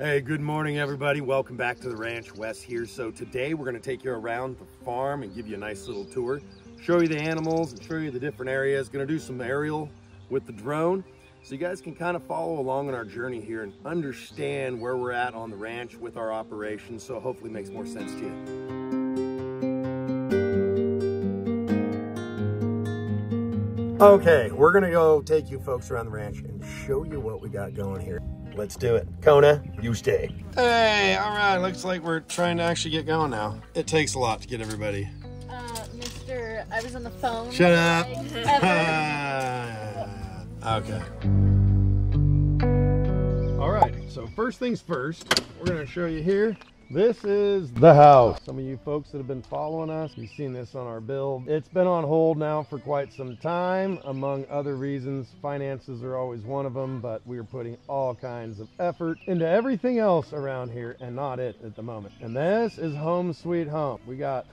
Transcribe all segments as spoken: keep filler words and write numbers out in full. Hey, good morning, everybody. Welcome back to the ranch. Wes here. So today we're going to take you around the farm and give you a nice little tour, show you the animals and show you the different areas. Going to do some aerial with the drone so you guys can kind of follow along on our journey here and understand where we're at on the ranch with our operation. So hopefully it makes more sense to you. Okay, we're going to go take you folks around the ranch and show you what we got going here. Let's do it. Kona, you stay. Hey, all right. Looks like we're trying to actually get going now. It takes a lot to get everybody. Uh, Mister I was on the phone. Shut up. Okay. All right. So first things first, we're going to show you here. This is the house. Some of you folks that have been following us, you've seen this on our build. It's been on hold now for quite some time, among other reasons. Finances are always one of them, but we're putting all kinds of effort into everything else around here and not it at the moment. And this is home sweet home. We got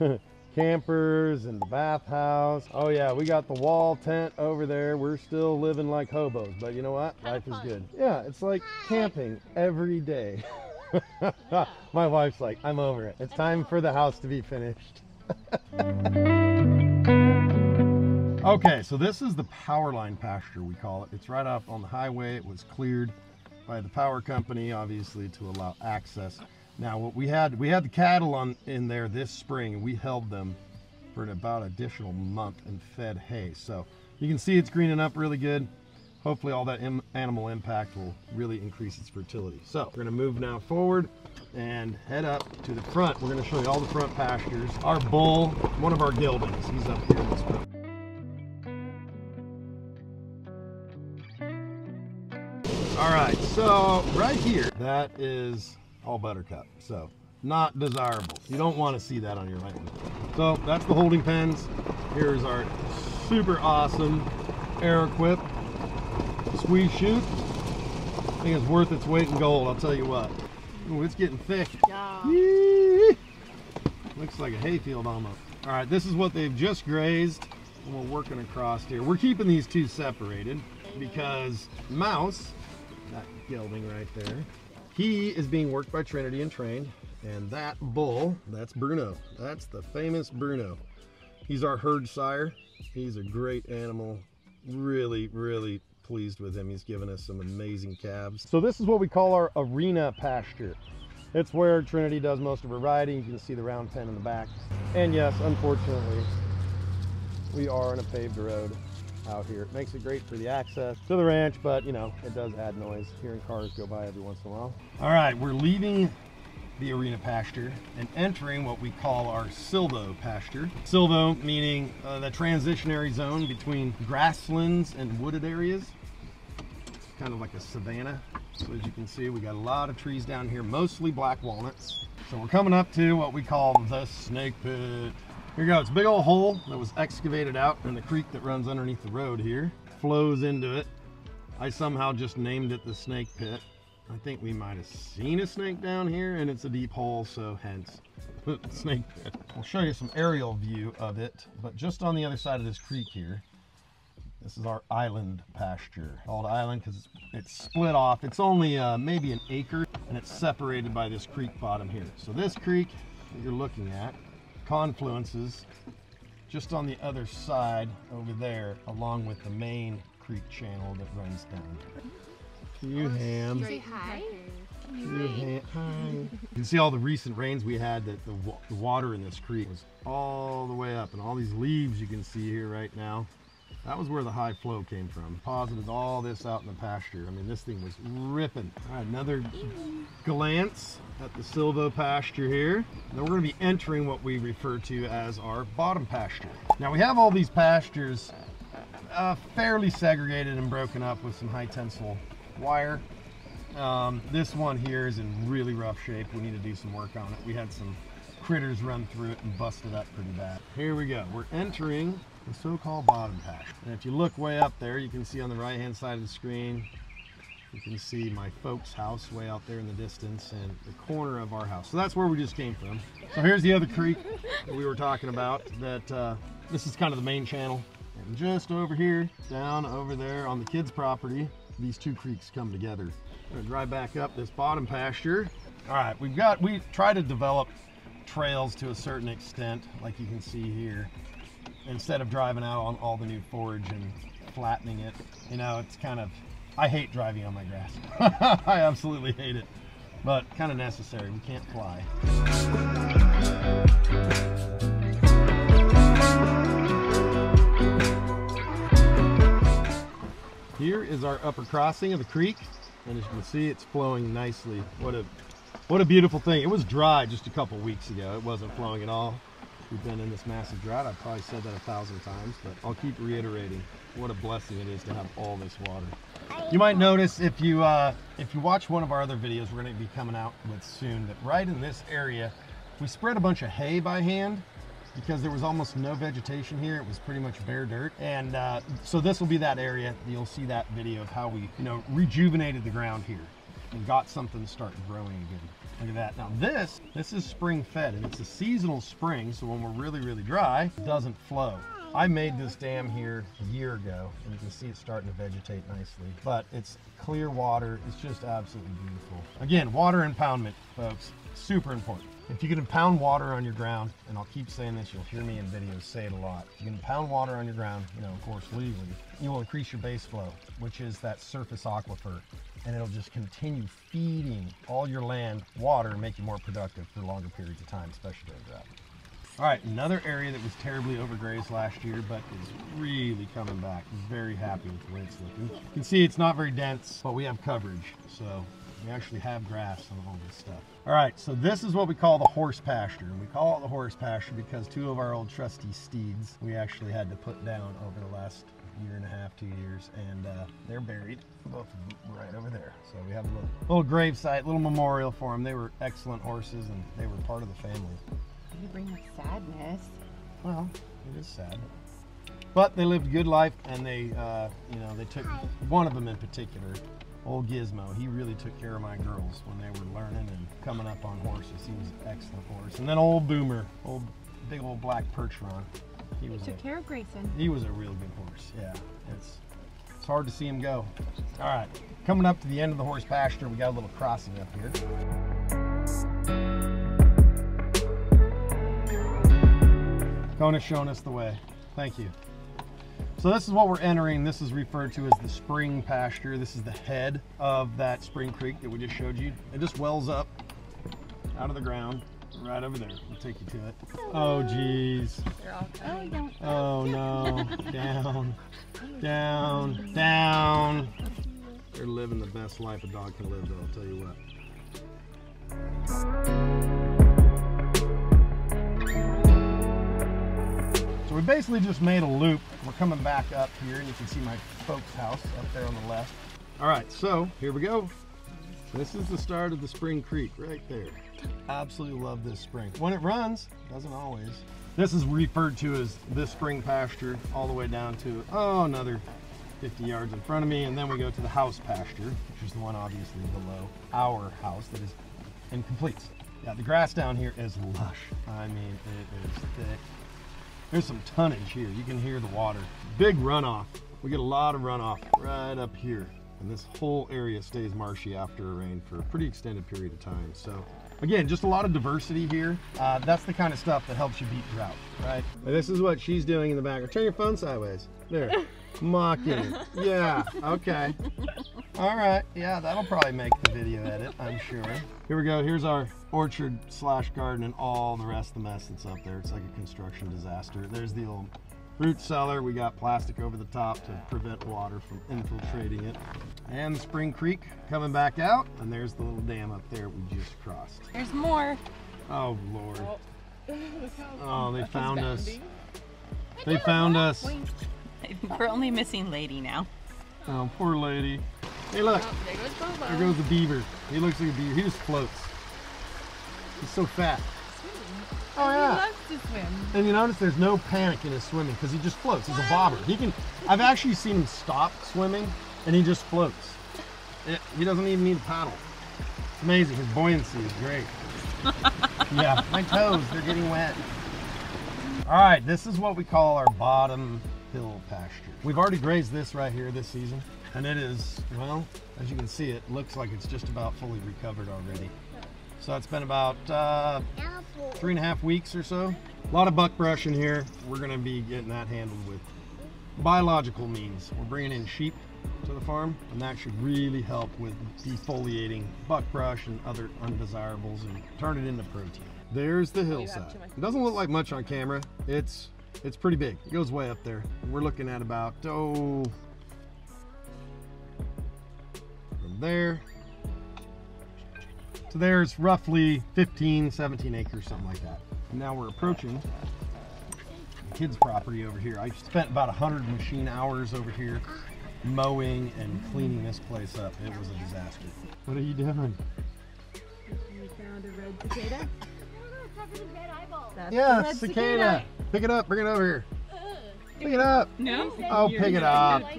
campers and the bathhouse. Oh yeah, we got the wall tent over there. We're still living like hobos, but you know what? Life is good. Yeah, it's like camping every day. My wife's like, I'm over it. It's time for the house to be finished. Okay, so this is the power line pasture, we call it. It's right up on the highway. It was cleared by the power company, obviously, to allow access. Now, what we had, we had the cattle on in there this spring, and we held them for about an additional month and fed hay. So you can see it's greening up really good. Hopefully all that im- animal impact will really increase its fertility. So we're gonna move now forward and head up to the front. We're gonna show you all the front pastures. Our bull, one of our geldings, he's up here in this front. All right, so right here, that is all buttercup. So not desirable. You don't wanna see that on your right one. So that's the holding pens. Here's our super awesome Airquip. Squeeze shoot. I think it's worth its weight in gold, I'll tell you what. Ooh, it's getting thick. Yeah. Looks like a hayfield almost. All right, this is what they've just grazed, and we're working across here. We're keeping these two separated because Mouse, that gelding right there, he is being worked by Trinity and trained, and that bull, that's Bruno. That's the famous Bruno. He's our herd sire. He's a great animal. Really, really pleased with him. He's given us some amazing calves. So this is what we call our arena pasture. It's where Trinity does most of her riding. You can see the round pen in the back. And yes, unfortunately, we are on a paved road out here. It makes it great for the access to the ranch, but you know, it does add noise hearing cars go by every once in a while. All right, we're leaving the arena pasture and entering what we call our silvo pasture. Silvo meaning uh, the transitionary zone between grasslands and wooded areas. Kind of like a savanna. So as you can see, we got a lot of trees down here, mostly black walnuts. So we're coming up to what we call the snake pit. Here you go, it's a big old hole that was excavated out in the creek that runs underneath the road here, flows into it. I somehow just named it the snake pit. I think we might have seen a snake down here, and it's a deep hole, so hence snake pit. We'll show you some aerial view of it, but just on the other side of this creek here, this is our island pasture. Called island because it's, it's split off. It's only uh, maybe an acre, and it's separated by this creek bottom here. So this creek that you're looking at confluences just on the other side over there, along with the main creek channel that runs down here. You ham. Say hi. You ham. Hi. You can see all the recent rains we had that the, the water in this creek was all the way up, and all these leaves you can see here right now. That was where the high flow came from. Posited all this out in the pasture. I mean, this thing was ripping. All right, another glance at the silvo pasture here. Now we're going to be entering what we refer to as our bottom pasture. Now we have all these pastures uh, fairly segregated and broken up with some high tensile wire. Um, this one here is in really rough shape. We need to do some work on it. We had some critters run through it and bust it up pretty bad. Here we go. We're entering the so-called bottom pasture. And if you look way up there, you can see on the right-hand side of the screen, you can see my folks' house way out there in the distance and the corner of our house. So that's where we just came from. So here's the other creek that we were talking about. That uh, this is kind of the main channel. And just over here, down over there on the kids' property, these two creeks come together I'm gonna drive back up this bottom pasture. All right, we've got, we try to develop trails to a certain extent, like you can see here. Instead of driving out on all the new forage and flattening it, you know, it's kind of, I hate driving on my grass. I absolutely hate it, but kind of necessary. We can't fly. Here is our upper crossing of the creek, and as you can see, it's flowing nicely. What a what a beautiful thing. It was dry just a couple weeks ago. It wasn't flowing at all. We've been in this massive drought. I've probably said that a thousand times, but I'll keep reiterating what a blessing it is to have all this water. You might notice if you uh, if you watch one of our other videos we're going to be coming out with soon, that right in this area, we spread a bunch of hay by hand because there was almost no vegetation here. It was pretty much bare dirt. And uh, so this will be that area. You'll see that video of how we, you know, rejuvenated the ground here and got something to start growing again. Look at that. Now this, this is spring fed, and it's a seasonal spring, so when we're really, really dry, it doesn't flow. I made this dam here a year ago, and you can see it's starting to vegetate nicely, but it's clear water. It's just absolutely beautiful. Again, water impoundment, folks, super important. If you can impound water on your ground, and I'll keep saying this, you'll hear me in videos say it a lot. If you can impound water on your ground, you know, of course, legally, you will increase your base flow, which is that surface aquifer, and it'll just continue feeding all your land water and make you more productive for longer periods of time, especially during drought. All right, another area that was terribly overgrazed last year, but is really coming back. Very happy with the way it's looking. You can see it's not very dense, but we have coverage. So we actually have grass on all this stuff. All right, so this is what we call the horse pasture. And we call it the horse pasture because two of our old trusty steeds, we actually had to put down over the last year and a half, two years, and uh, they're buried, both of them right over there. So we have a little, little grave site, little memorial for them. They were excellent horses, and they were part of the family. You bring up sadness. Well, it is sad, but they lived a good life, and they, uh, you know, they took one of them in particular, old Gizmo. He really took care of my girls when they were learning and coming up on horses. He was an excellent horse. And then old Boomer, old big old black Percheron. He was took a, care of Grayson. He was a real good horse. Yeah, it's it's hard to see him go. All right, coming up to the end of the horse pasture, we got a little crossing up here. Kona's shown us the way. Thank you. So this is what we're entering. This is referred to as the spring pasture. This is the head of that spring creek that we just showed you. It just wells up out of the ground right over there. We'll take you to it. Oh, geez. Oh, no. Down, down, down. They're living the best life a dog can live, though, I'll tell you what. We basically just made a loop. We're coming back up here, and you can see my folks' house up there on the left. All right, so here we go. This is the start of the spring creek right there. Absolutely love this spring. When it runs, doesn't always. This is referred to as this spring pasture, all the way down to, oh, another fifty yards in front of me, and then we go to the house pasture, which is the one obviously below our house that is incomplete. Yeah, the grass down here is lush. I mean, it is thick. There's some tonnage here. You can hear the water. Big runoff. We get a lot of runoff right up here. And this whole area stays marshy after a rain for a pretty extended period of time. So again, just a lot of diversity here. Uh, that's the kind of stuff that helps you beat drought, right? And this is what she's doing in the background. Turn your phone sideways. There, mocking. Yeah, okay. All right, yeah, that'll probably make the video edit, I'm sure. Here we go, here's our orchard slash garden and all the rest of the mess that's up there. It's like a construction disaster. There's the old root cellar. We got plastic over the top to prevent water from infiltrating it. And the spring creek coming back out. And there's the little dam up there we just crossed. There's more. Oh, Lord. Oh, they found us. They found us. We're only missing Lady now. Oh, poor Lady. Hey, look. Oh, there goes Bobo. There goes the beaver. He looks like a beaver. He just floats. He's so fat. Sweet. Oh, yeah. He loves to swim. And you notice there's no panic in his swimming because he just floats. He's a bobber. He can. I've actually seen him stop swimming and he just floats. It, he doesn't even need a paddle. It's amazing. His buoyancy is great. Yeah, my toes, they're getting wet. All right, this is what we call our bottom hill pasture. We've already grazed this right here this season. And it is, well, as you can see, it looks like it's just about fully recovered already. So it's been about uh, three and a half weeks or so. A lot of buck brush in here. We're gonna be getting that handled with biological means. We're bringing in sheep to the farm, and that should really help with defoliating buck brush and other undesirables and turn it into protein. There's the hillside. It doesn't look like much on camera. It's it's pretty big. It goes way up there. We're looking at about, oh, from there to there's roughly fifteen, seventeen acres, something like that. And now we're approaching the kids' property over here. I spent about one hundred machine hours over here mowing and cleaning this place up. It was a disaster. What are you doing? We found a red cicada. That's yeah, red cicada. cicada. Pick it up. Bring it over here. Ugh. Pick it up. No. Oh, pick it up. Like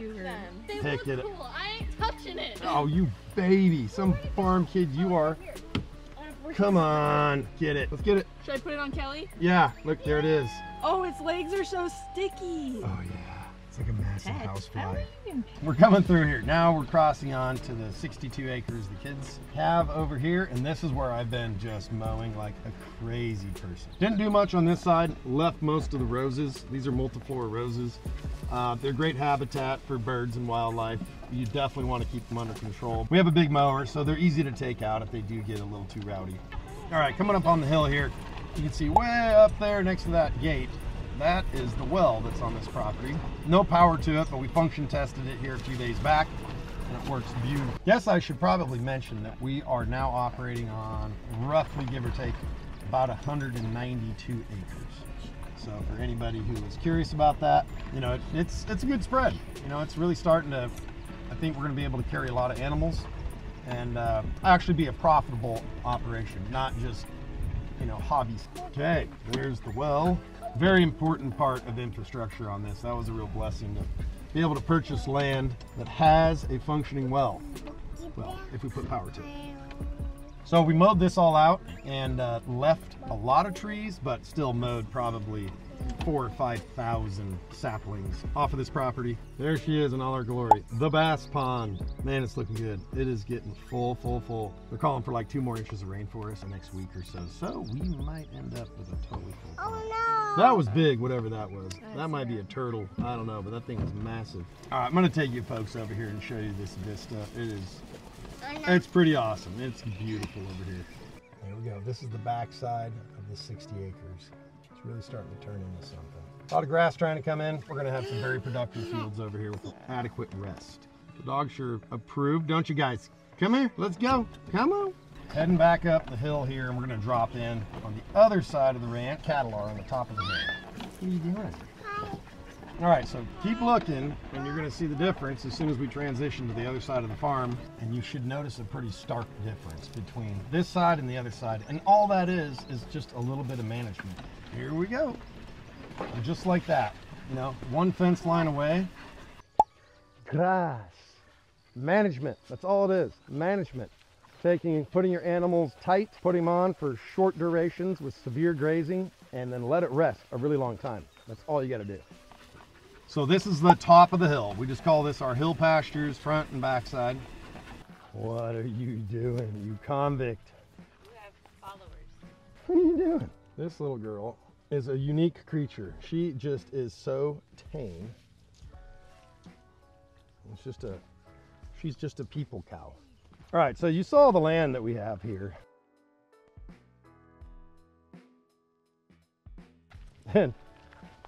they pick look it cool. up. I ain't touching it. Oh, you baby. Some farm kid you are. Come on. Get it. Let's get it. Should I put it on Kelly? Yeah. Look, there it is. Oh, its legs are so sticky. Oh, yeah. It's like a massive housefly. We're coming through here. Now we're crossing on to the sixty-two acres the kids have over here. And this is where I've been just mowing like a crazy person. Didn't do much on this side. Left most of the roses. These are multiflora roses. Uh, they're great habitat for birds and wildlife. You definitely want to keep them under control. We have a big mower, so they're easy to take out if they do get a little too rowdy. All right, coming up on the hill here, you can see way up there next to that gate. That is the well that's on this property. No power to it, but we function tested it here a few days back, and it works beautiful. Yes, I should probably mention that we are now operating on roughly, give or take, about one hundred ninety-two acres. So for anybody who is curious about that, you know, it, it's it's a good spread. You know, it's really starting to, I think we're gonna be able to carry a lot of animals and uh, actually be a profitable operation, not just, you know, hobbies. Okay, there's the well. Very important part of infrastructure on this. That was a real blessing to be able to purchase land that has a functioning well. Well, if we put power to it. So we mowed this all out and uh, left a lot of trees, but still mowed probably four or five thousand saplings off of this property. There she is in all her glory. The bass pond. Man, it's looking good. It is getting full, full, full. They're calling for like two more inches of rain for us the next week or so. So we might end up with a totally full pond. Oh no! That was big, whatever that was. That might be a turtle. I don't know, but that thing was massive. All right, I'm gonna take you folks over here and show you this vista. It is, it's pretty awesome. It's beautiful over here. There we go. This is the backside of the sixty acres. It's really starting to turn into something. A lot of grass trying to come in. We're gonna have some very productive fields over here with adequate rest. The dogs sure approve, don't you guys? Come here, let's go, come on. Heading back up the hill here, and we're gonna drop in on the other side of the ranch. Cattle are on the top of the hill. What are you doing? All right, so keep looking, and you're gonna see the difference as soon as we transition to the other side of the farm, and you should notice a pretty stark difference between this side and the other side, and all that is is just a little bit of management. Here we go. And just like that, you know, one fence line away. Grass. Management. That's all it is. Management. Taking and putting your animals tight, putting them on for short durations with severe grazing, and then let it rest a really long time. That's all you got to do. So this is the top of the hill. We just call this our hill pastures, front and backside. What are you doing, you convict? You have followers. What are you doing? This little girl is a unique creature. She just is so tame. It's just a, she's just a people cow. All right, so you saw the land that we have here. And,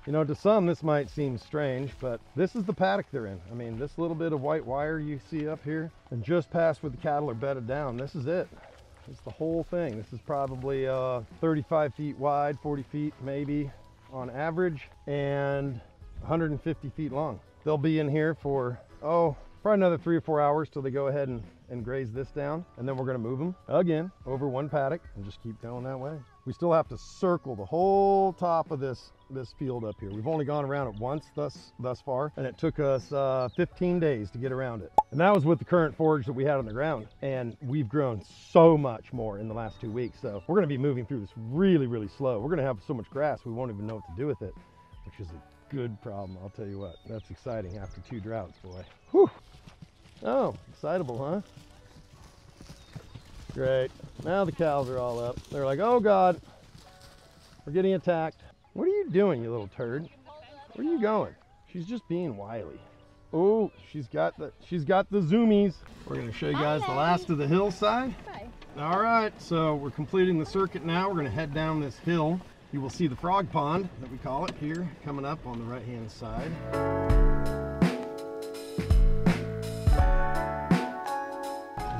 you know, to some this might seem strange, but this is the paddock they're in. I mean, this little bit of white wire you see up here and just past where the cattle are bedded down, this is it. It's the whole thing. This is probably uh, thirty-five feet wide, forty feet maybe on average, and one hundred fifty feet long. They'll be in here for, oh, probably another three or four hours till they go ahead and, and graze this down. And then we're gonna move them again over one paddock and just keep going that way. We still have to circle the whole top of this, this field up here. We've only gone around it once thus, thus far, and it took us uh, fifteen days to get around it. And that was with the current forage that we had on the ground. And we've grown so much more in the last two weeks. So we're gonna be moving through this really, really slow. We're gonna have so much grass, we won't even know what to do with it, which is a good problem, I'll tell you what. That's exciting after two droughts, boy. Whew. Oh, excitable, huh? Great. Now the cows are all up. They're like, oh God, we're getting attacked. What are you doing, you little turd? Where are you going? She's just being wily. Oh, she's got the she's got the zoomies. We're gonna show you guys the last of the hillside. All right, so we're completing the circuit now. We're gonna head down this hill. You will see the frog pond that we call it here coming up on the right-hand side.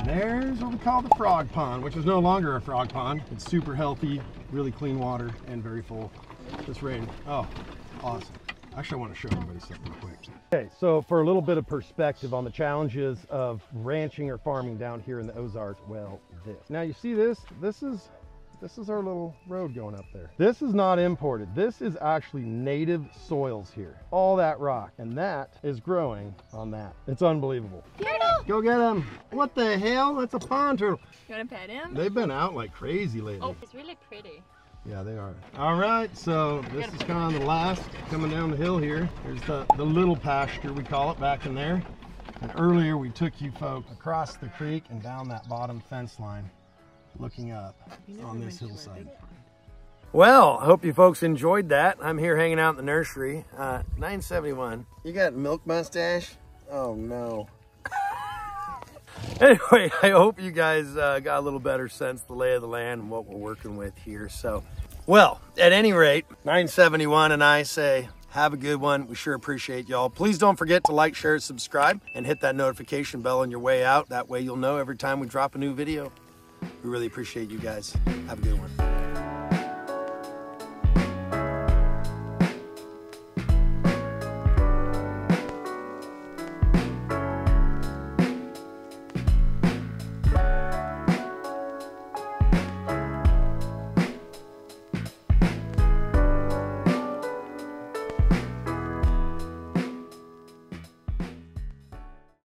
There's what we call the frog pond, which is no longer a frog pond. It's super healthy, really clean water, and very full. This rain, oh, awesome. Actually, I want to show everybody something quick. Okay, so for a little bit of perspective on the challenges of ranching or farming down here in the Ozarks, well, this. Now you see this? This is, this is our little road going up there. This is not imported. This is actually native soils here. All that rock, and that is growing on that. It's unbelievable. Yeah. Go get him. What the hell? That's a pond turtle. You want to pet him? They've been out like crazy lately. Oh, he's really pretty. Yeah, they are. All right, so this is kind of the last coming down the hill here. There's the, the little pasture, we call it, back in there. And earlier we took you folks across the creek and down that bottom fence line, looking up on this hillside. Well, I hope you folks enjoyed that. I'm here hanging out in the nursery. Uh, nine seventy-one. You got milk mustache? Oh, no. Anyway, I hope you guys uh, got a little better sense of the lay of the land and what we're working with here. So, well, at any rate, nine seventy-one and I say, have a good one. We sure appreciate y'all. Please don't forget to like, share, subscribe, and hit that notification bell on your way out. That way you'll know every time we drop a new video. We really appreciate you guys. Have a good one.